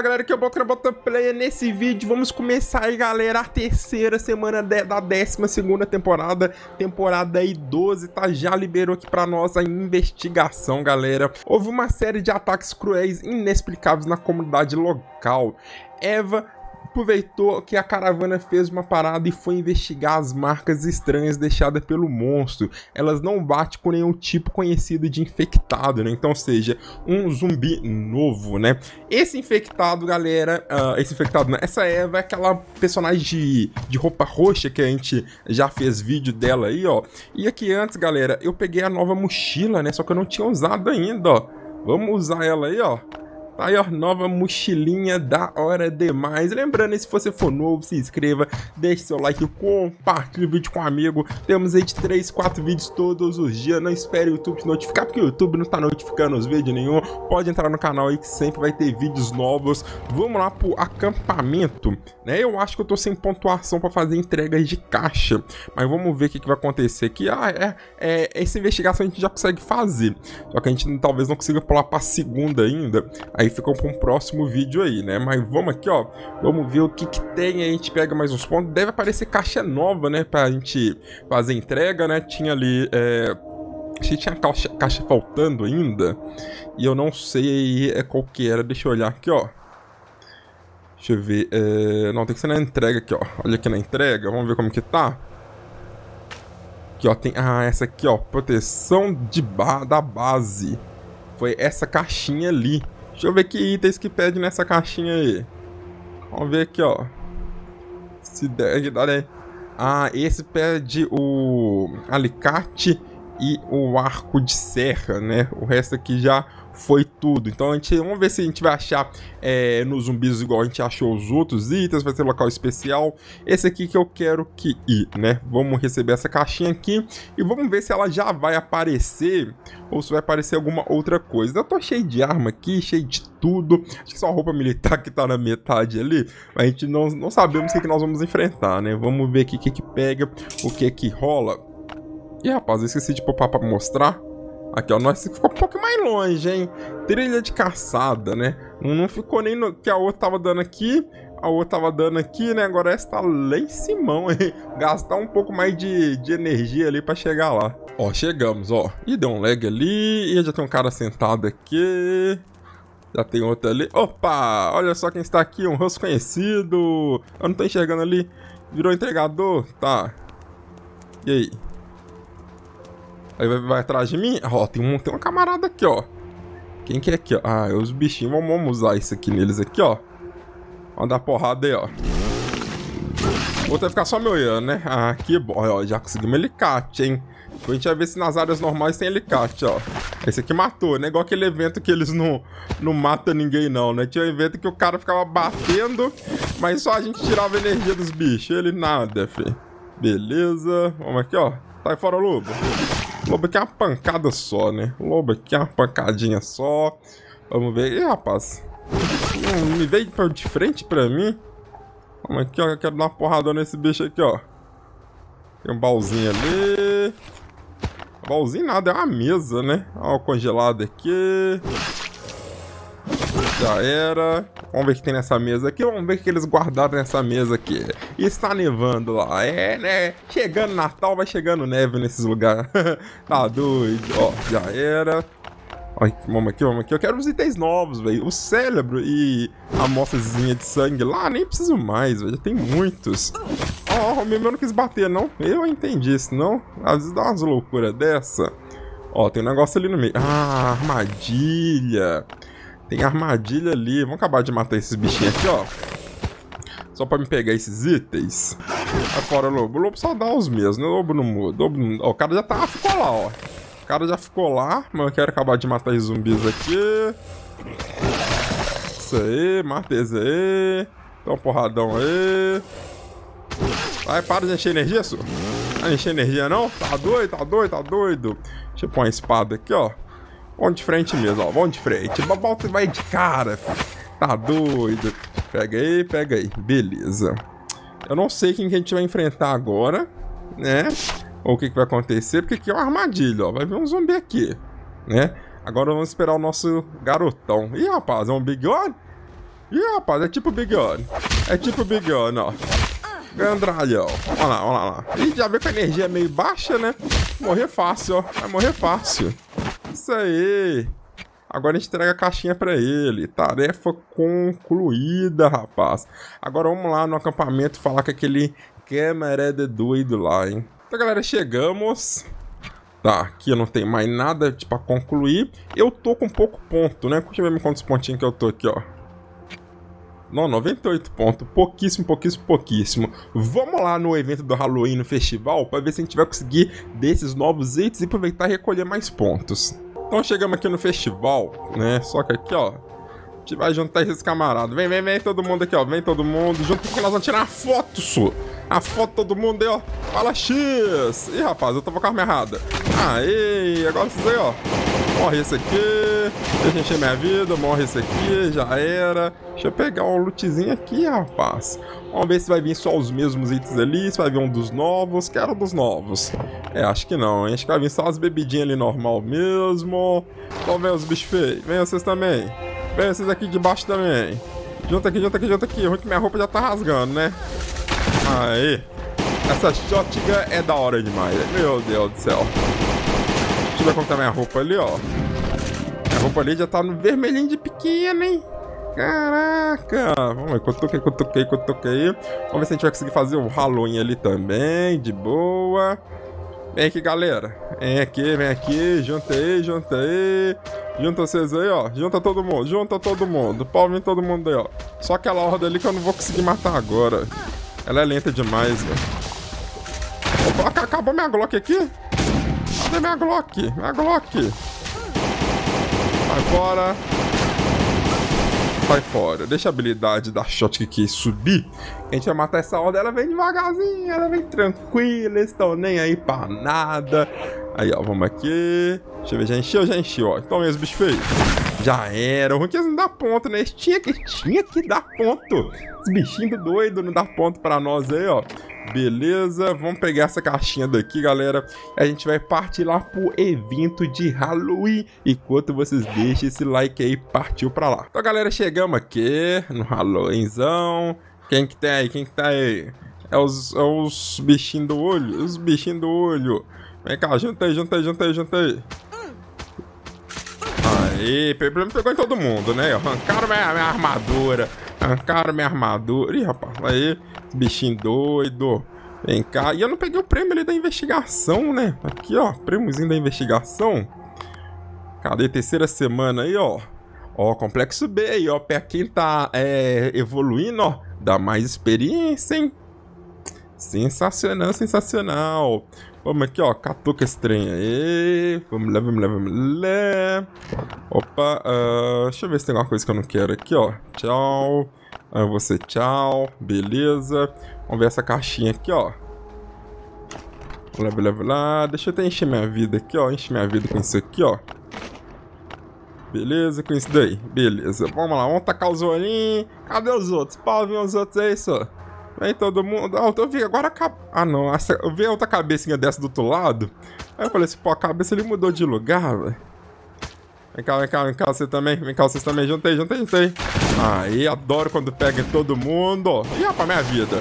Fala galera, aqui é o Bota Player. Nesse vídeo vamos começar aí, galera, a terceira semana da 12ª temporada. Temporada aí 12, tá? Já liberou aqui pra nós a investigação, galera. Houve uma série de ataques cruéis inexplicáveis na comunidade local. Eva aproveitou que a caravana fez uma parada e foi investigar as marcas estranhas deixadas pelo monstro. Elas não batem com nenhum tipo conhecido de infectado, né? Então, ou seja, um zumbi novo, né? Esse infectado, galera... Essa Eva é aquela personagem de roupa roxa que a gente já fez vídeo dela aí, ó. E aqui antes, galera, eu peguei a nova mochila, né? Só que eu não tinha usado ainda, ó. Vamos usar ela aí, ó. Aí, ó, nova mochilinha, da hora demais. Lembrando, se você for novo, se inscreva, deixe seu like, compartilhe o vídeo com um amigo. Temos aí de 3 a 4 vídeos todos os dias. Não espere o YouTube te notificar, porque o YouTube não tá notificando os vídeos nenhum. Pode entrar no canal aí que sempre vai ter vídeos novos. Vamos lá pro acampamento, né? Eu acho que eu tô sem pontuação pra fazer entregas de caixa, mas vamos ver o que vai acontecer aqui. Essa investigação a gente já consegue fazer, só que a gente talvez não consiga pular pra segunda ainda. Aí ficou para um próximo vídeo aí, né? Mas vamos aqui, ó. Vamos ver o que tem. Aí a gente pega mais uns pontos. Deve aparecer caixa nova, né? Pra gente fazer entrega, né? Tinha ali... Achei que tinha caixa faltando ainda. E eu não sei qual que era. Deixa eu olhar aqui, ó. Deixa eu ver. Não, tem que ser na entrega aqui, ó. Olha aqui na entrega. Vamos ver como que tá. Aqui, ó. Tem... Ah, essa aqui, ó. Proteção da base. Foi essa caixinha ali. Deixa eu ver que itens que pede nessa caixinha aí. Vamos ver aqui, ó. Se der, né? Ah, esse pede o alicate e o arco de serra, né? O resto aqui já foi tudo. Então, vamos ver se a gente vai achar nos zumbis igual a gente achou os outros itens. Vai ser local especial. Esse aqui que eu quero que ir, né? Vamos receber essa caixinha aqui. E vamos ver se ela já vai aparecer ou se vai aparecer alguma outra coisa. Eu tô cheio de arma aqui, cheio de tudo. Acho que só a roupa militar que tá na metade ali. A gente não sabemos o que nós vamos enfrentar, né? Vamos ver aqui o que pega, o que rola. Ih, rapaz, eu esqueci de poupar pra mostrar. Aqui, ó, nós ficou um pouco mais longe, hein? Trilha de caçada, né? Não ficou nem no... que a outra tava dando aqui, a outra tava dando aqui, né? Agora essa tá lá em cima, hein? Gastar um pouco mais de energia ali pra chegar lá. Ó, chegamos, ó. Ih, deu um lag ali. Ih, já tem um cara sentado aqui. Já tem outro ali. Opa! Olha só quem está aqui, um rosto conhecido. Eu não tô enxergando ali. Virou entregador? Tá. E aí? Aí vai atrás de mim. Ó, tem uma camarada aqui, ó. Quem que é aqui, ó? Ah, é os bichinhos. Vamos usar isso aqui neles aqui, ó. Vamos dar porrada aí, ó. Outro vai ficar só me olhando, né? Ah, que bom. Ó, já conseguimos alicate, hein? Depois a gente vai ver se nas áreas normais tem alicate, ó. Esse aqui matou, né? Igual aquele evento que eles não matam ninguém, não, né? Tinha um evento que o cara ficava batendo, mas só a gente tirava a energia dos bichos. Ele nada, filho. Beleza. Vamos aqui, ó. Sai fora, lobo. Lobo aqui é uma pancada só, né? Lobo aqui é uma pancadinha só. Vamos ver. Ih, rapaz. Me veio de frente pra mim. Vamos aqui, ó. Eu quero dar uma porrada nesse bicho aqui, ó. Tem um baúzinho ali. Baúzinho nada, é uma mesa, né? Ó, o congelado aqui. Já era. Vamos ver o que tem nessa mesa aqui. Vamos ver o que eles guardaram nessa mesa aqui. Está nevando lá. É, né? Chegando Natal, vai chegando neve nesses lugares. Tá doido. Ó, já era. Ai, vamos aqui, vamos aqui. Eu quero os itens novos, velho. O cérebro e a amostrinha de sangue lá, nem preciso mais, velho. Já tem muitos. Ó, o meu não quis bater, não. Eu entendi isso, não. Às vezes dá umas loucuras dessa. Ó, tem um negócio ali no meio. Ah, armadilha. Tem armadilha ali. Vamos acabar de matar esses bichinhos aqui, ó. Só pra me pegar esses itens. Vai fora, lobo. O lobo só dá os mesmos, né? O lobo não muda. O cara já tá... ficou lá, ó. O cara já ficou lá. Mas eu quero acabar de matar os zumbis aqui. Isso aí. Mata esse aí. Dá um porradão aí. Vai, para de encher energia, senhor. Vai encher energia, não? Tá doido, tá doido, tá doido. Deixa eu pôr uma espada aqui, ó. Vamos de frente mesmo, ó. Vamos de frente. Babalto vai de cara, filho. Tá doido. Pega aí, pega aí. Beleza. Eu não sei quem que a gente vai enfrentar agora, né? Ou o que vai acontecer, porque aqui é uma armadilha, ó. Vai vir um zumbi aqui, né? Agora vamos esperar o nosso garotão. Ih, rapaz, é um bigode? Ih, rapaz, é tipo Big One. É tipo Big One, ó. Gandralhão. Olha lá, olha lá. Ih, já veio com a energia meio baixa, né? Morrer fácil, ó. Vai morrer fácil. Isso aí. Agora a gente entrega a caixinha pra ele. Tarefa concluída, rapaz. Agora vamos lá no acampamento falar com aquele camarada doido lá, hein? Então, galera, chegamos. Tá, aqui não tem mais nada pra concluir. Eu tô com pouco ponto, né? Deixa eu ver quantos pontinhos que eu tô aqui, ó. Não, 98 pontos. Pouquíssimo, pouquíssimo, pouquíssimo. Vamos lá no evento do Halloween, no festival, pra ver se a gente vai conseguir desses novos itens e aproveitar e recolher mais pontos. Então chegamos aqui no festival, né? Só que aqui, ó, a gente vai juntar esses camaradas. Vem, vem, vem todo mundo aqui, ó. Vem todo mundo. Junto que nós vamos tirar uma foto, su. A foto todo mundo aí, ó. Fala X. Ih, rapaz, eu tava com a arma errada. Aê, agora vocês aí, ó. Morre esse aqui. Deixa eu encher minha vida. Morre esse aqui. Já era. Deixa eu pegar um lootzinho aqui, rapaz. Vamos ver se vai vir só os mesmos itens ali. Se vai vir um dos novos. Quero um dos novos. É, acho que não, hein? Acho que vai vir só as bebidinhas ali normal mesmo. Então vem os bichos feios. Vem vocês também. Vem vocês aqui de baixo também. Junta aqui, junta aqui, junta aqui. Ruim que minha roupa já tá rasgando, né? Aí. Essa shotgun é da hora demais. Meu Deus do céu. Deixa eu contar minha roupa ali, ó. Minha roupa ali já tá no vermelhinho de pequeno, hein? Caraca! Vamos ver, cutuquei, cutuquei, cutuquei. Vamos ver se a gente vai conseguir fazer o Halloween ali também, de boa. Vem aqui, galera. Vem aqui, junta aí, junta aí. Junta vocês aí, ó. Junta todo mundo, junta todo mundo. Palma em todo mundo aí, ó. Só aquela horda ali que eu não vou conseguir matar agora. Ela é lenta demais, velho. Opa, acabou minha Glock aqui? Cadê minha Glock? Minha Glock! Sai fora! Sai fora. Deixa a habilidade da Shotkick subir. A gente vai matar essa horda. Ela vem devagarzinho, ela vem tranquila. Eles estão nem aí pra nada. Aí, ó, vamos aqui. Deixa eu ver, já encheu, ó. Então, esse bicho feio. Já era. O ruim que eles não dão ponto, né? Eles tinha que dar ponto. Esse bichinho doido não dá ponto pra nós aí, ó. Beleza, vamos pegar essa caixinha daqui, galera. A gente vai partir lá pro evento de Halloween. Enquanto vocês deixam esse like aí, partiu pra lá. Então, galera, chegamos aqui no Halloweenzão. Quem que tem aí? Quem que tá aí? É os bichinhos do olho. Os bichinhos do olho. Vem cá, junta aí, junta aí, junta aí, junta aí. Aí, pegou em todo mundo, né? Arrancaram minha armadura. Arrancaram minha armadura. Ih, rapaz, aí. Bichinho doido. Vem cá. E eu não peguei o prêmio ali da investigação, né? Aqui, ó. Prêmiozinho da investigação. Cadê? Terceira semana aí, ó. Ó, complexo B aí, ó. Pra quem tá evoluindo, ó. Dá mais experiência, hein? Sensacional, sensacional. Vamos aqui, ó. Catuca esse trem aí. Vamos lá, vamos lá, vamos lá. Opa. Deixa eu ver se tem alguma coisa que eu não quero aqui, ó. Tchau. Você, tchau. Beleza. Vamos ver essa caixinha aqui, ó. Blá, blá, blá. Deixa eu até encher minha vida aqui, ó. Enche minha vida com isso aqui, ó. Beleza, com isso daí. Beleza. Vamos lá, vamos tacar os olhinhos. Cadê os outros? Pau, vem os outros, é isso, ó. Vem todo mundo. Ah, eu vi agora Ah, não. Eu vi a outra cabecinha dessa do outro lado. Aí eu falei assim, pô, a cabeça ele mudou de lugar, velho. Vem cá, vem cá, vem cá, você também. Vem cá, vocês também. Juntei, juntei, juntei. Aí, adoro quando pega em todo mundo. Ih, rapaz, minha vida.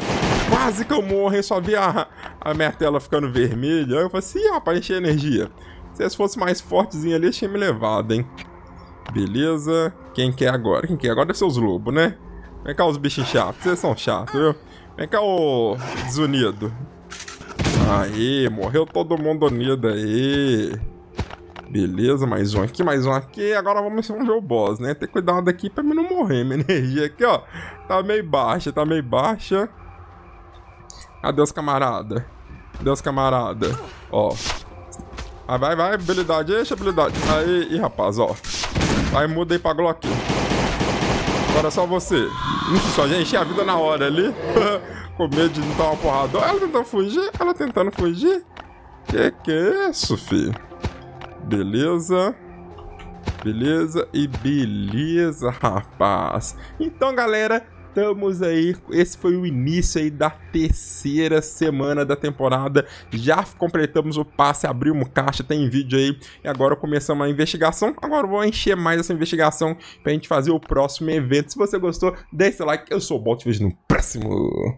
Quase que eu morro, hein? Só vi a minha tela ficando vermelha. Aí eu falei assim, ih, rapaz, enchei energia. Se eles fossem mais fortezinho ali, tinha me levado, hein? Beleza. Quem quer agora? Quem quer agora deve ser os lobos, né? Vem cá, os bichos chatos. Vocês são chatos, viu? Vem cá, ô desunido. Aí, morreu todo mundo unido aí. Beleza, mais um aqui, Agora vamos ver o boss, né? Tem que cuidar daqui pra mim não morrer. Minha energia aqui, ó, tá meio baixa, Cadê os camarada? Ó. Aí vai, vai, habilidade, deixa habilidade. Aí, rapaz, ó. Vai, muda aí pra Glock. Agora é só você. Ixi, só já enchi a vida na hora ali. Com medo de não tomar uma porrada. Ela tentando fugir, Que é isso, filho? Beleza, beleza e beleza, rapaz. Então, galera, Estamos aí, esse foi o início aí da terceira semana da temporada, já completamos o passe, abrimos caixa, tem vídeo aí, e agora começamos a investigação. Agora eu vou encher mais essa investigação pra gente fazer o próximo evento. Se você gostou, deixa seu like, eu sou o Bolt, vejo no próximo.